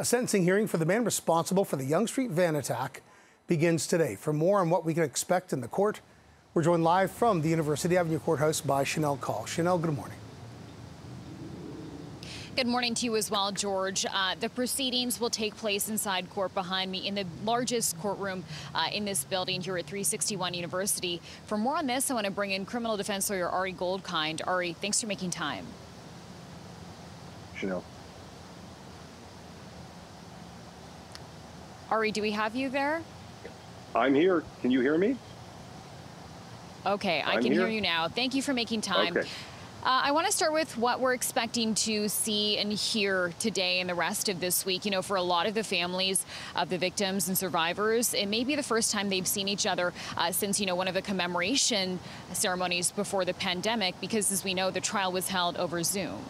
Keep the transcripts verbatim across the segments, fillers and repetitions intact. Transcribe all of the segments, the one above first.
A sentencing hearing for the man responsible for the Yonge Street van attack begins today. For more on what we can expect in the court, we're joined live from the University Avenue Courthouse by Chanel Call. Chanel, good morning. Good morning to you as well, George. Uh, the proceedings will take place inside court behind me in the largest courtroom uh, in this building here at three sixty-one University. For more on this, I want to bring in criminal defense lawyer Ari Goldkind. Ari, thanks for making time. Chanel. Ari, do we have you there? I'm here. Can you hear me? Okay, I I'm can here. hear you now. Thank you for making time. Okay. Uh, I want to start with what we're expecting to see and hear today and the rest of this week. You know, for a lot of the families of the victims and survivors, it may be the first time they've seen each other uh, since, you know, one of the commemoration ceremonies before the pandemic, because, as we know, the trial was held over Zoom.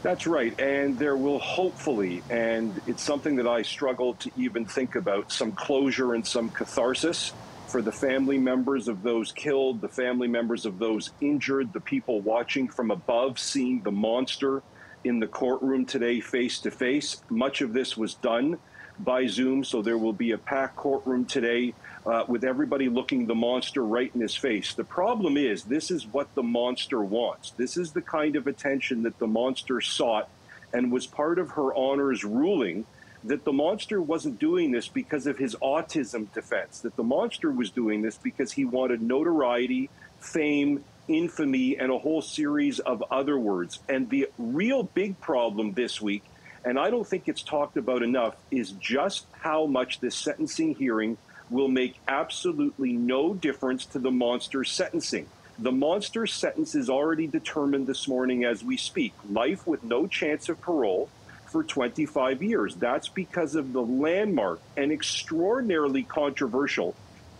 That's right. And there will hopefully, and it's something that I struggle to even think about, some closure and some catharsis for the family members of those killed, the family members of those injured, the people watching from above, seeing the monster in the courtroom today face to face. Much of this was done by Zoom, so there will be a packed courtroom today uh, with everybody looking the monster right in his face. The problem is, this is what the monster wants. This is the kind of attention that the monster sought, and was part of Her Honor's ruling that the monster wasn't doing this because of his autism defense, that the monster was doing this because he wanted notoriety, fame, infamy, and a whole series of other words. And the real big problem this week, and I don't think it's talked about enough, is just how much this sentencing hearing will make absolutely no difference to the monster's sentencing. The monster's sentence is already determined this morning as we speak. Life with no chance of parole for twenty-five years. That's because of the landmark and extraordinarily controversial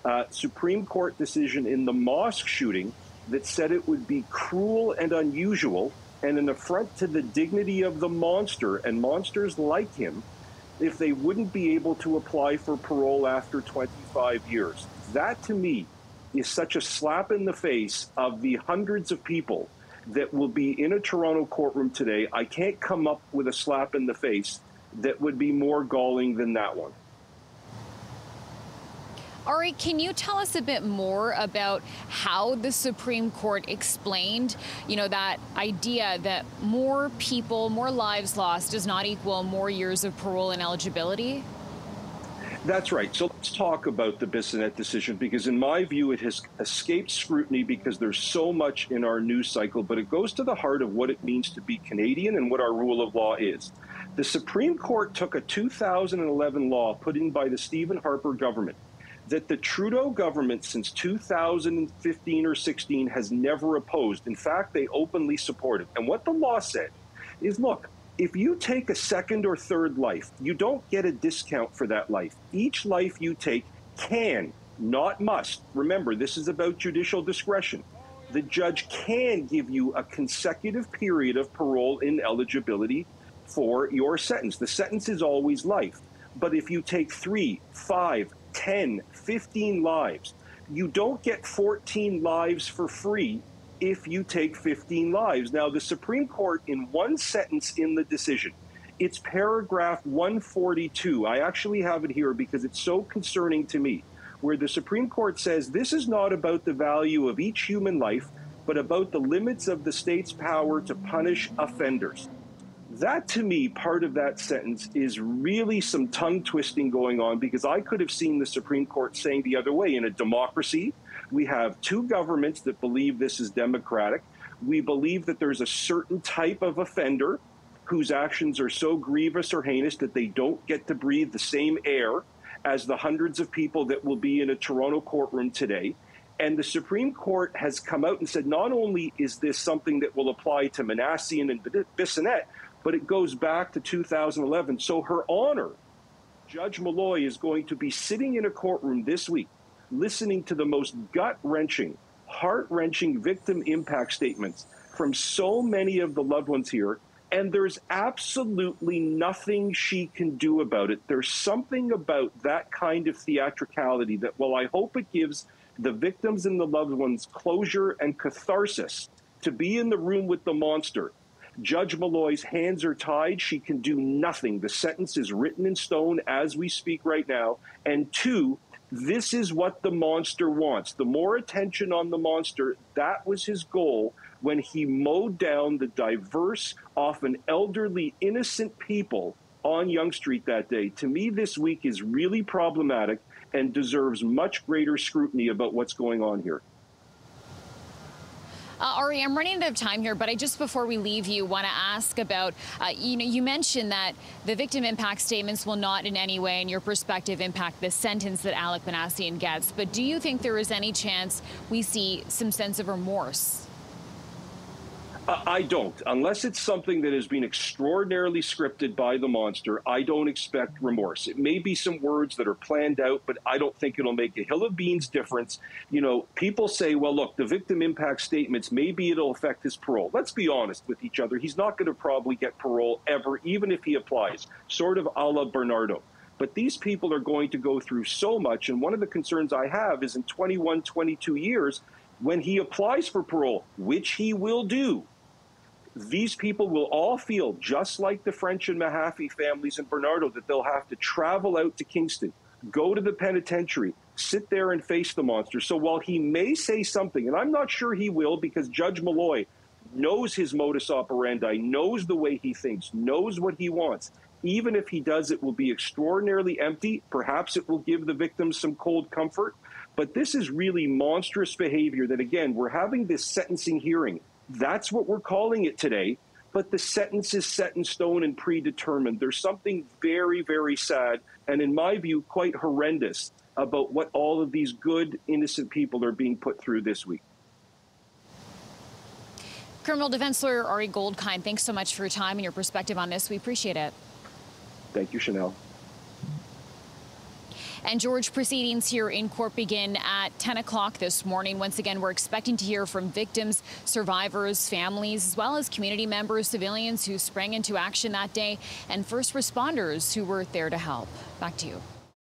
uh, Supreme Court decision in the mosque shooting that said it would be cruel and unusual and an affront to the dignity of the monster and monsters like him if they wouldn't be able to apply for parole after twenty-five years. That, to me, is such a slap in the face of the hundreds of people that will be in a Toronto courtroom today. I can't come up with a slap in the face that would be more galling than that one. Ari, can you tell us a bit more about how the Supreme Court explained, you know, that idea that more people, more lives lost does not equal more years of parole and eligibility? That's right. So let's talk about the Bissonnette decision, because in my view, it has escaped scrutiny because there's so much in our news cycle, but it goes to the heart of what it means to be Canadian and what our rule of law is. The Supreme Court took a two thousand eleven law put in by the Stephen Harper government that the Trudeau government since two thousand fifteen or sixteen has never opposed. In fact, they openly supported. And what the law said is, look, if you take a second or third life, you don't get a discount for that life. Each life you take can, not must. Remember, this is about judicial discretion. The judge can give you a consecutive period of parole ineligibility for your sentence. The sentence is always life. But if you take three, five, ten, fifteen lives, you don't get fourteen lives for free if you take fifteen lives. Now, the Supreme Court, in one sentence in the decision, it's paragraph one forty-two. I actually have it here because it's so concerning to me, where the Supreme Court says, this is not about the value of each human life, but about the limits of the state's power to punish offenders. That, to me, part of that sentence is really some tongue twisting going on, because I could have seen the Supreme Court saying the other way. In a democracy, we have two governments that believe this is democratic. We believe that there's a certain type of offender whose actions are so grievous or heinous that they don't get to breathe the same air as the hundreds of people that will be in a Toronto courtroom today. And the Supreme Court has come out and said, not only is this something that will apply to Manassian and Bissonnette, but it goes back to two thousand eleven. So Her Honor, Judge Malloy, is going to be sitting in a courtroom this week listening to the most gut-wrenching, heart-wrenching victim impact statements from so many of the loved ones here, and there's absolutely nothing she can do about it. There's something about that kind of theatricality that, well, I hope it gives the victims and the loved ones closure and catharsis to be in the room with the monster. Judge Malloy's hands are tied. She can do nothing. The sentence is written in stone as we speak right now. And two, this is what the monster wants. The more attention on the monster, that was his goal when he mowed down the diverse, often elderly, innocent people on Yonge Street that day. To me, this week is really problematic and deserves much greater scrutiny about what's going on here. Uh, Ari, I'm running out of time here, but I just before we leave you want to ask about, uh, you know, you mentioned that the victim impact statements will not in any way, in your perspective, impact the sentence that Alec Minassian gets. But do you think there is any chance we see some sense of remorse? Uh, I don't. Unless it's something that has been extraordinarily scripted by the monster, I don't expect remorse. It may be some words that are planned out, but I don't think it'll make a hill of beans difference. You know, people say, well, look, the victim impact statements, maybe it'll affect his parole. Let's be honest with each other. He's not going to probably get parole ever, even if he applies, sort of a la Bernardo. But these people are going to go through so much. And one of the concerns I have is in twenty-one, twenty-two years, when he applies for parole, which he will do, these people will all feel, just like the French and Mahaffey families in Bernardo, that they'll have to travel out to Kingston, go to the penitentiary, sit there and face the monster. So while he may say something, and I'm not sure he will, because Judge Malloy knows his modus operandi, knows the way he thinks, knows what he wants. Even if he does, it will be extraordinarily empty. Perhaps it will give the victims some cold comfort. But this is really monstrous behavior that, again, we're having this sentencing hearing. That's what we're calling it today. But the sentence is set in stone and predetermined. There's something very, very sad and, in my view, quite horrendous about what all of these good, innocent people are being put through this week. Criminal defense lawyer Ari Goldkind, thanks so much for your time and your perspective on this. We appreciate it. Thank you, Chanel. And George, proceedings here in court begin at ten o'clock this morning. Once again, we're expecting to hear from victims, survivors, families, as well as community members, civilians who sprang into action that day, and first responders who were there to help. Back to you.